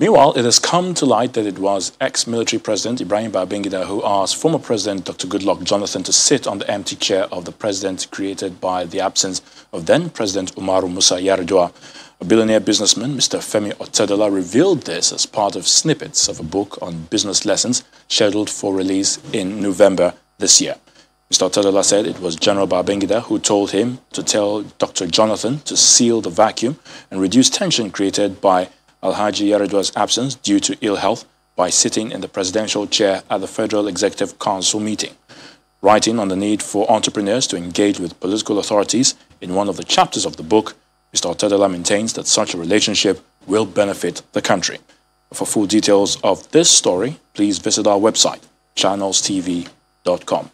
Meanwhile, it has come to light that it was ex-military president Ibrahim Babangida who asked former president Dr. Goodluck Jonathan to sit on the empty chair of the president created by the absence of then-president Umaru Musa Yar'adua. A billionaire businessman, Mr. Femi Otedola, revealed this as part of snippets of a book on business lessons scheduled for release in November this year. Mr. Otedola said it was General Babangida who told him to tell Dr. Jonathan to seal the vacuum and reduce tension created by Alhaji Yar'adua's absence due to ill health by sitting in the presidential chair at the Federal Executive Council meeting. Writing on the need for entrepreneurs to engage with political authorities in one of the chapters of the book, Mr. Otedola maintains that such a relationship will benefit the country. For full details of this story, please visit our website, channelstv.com.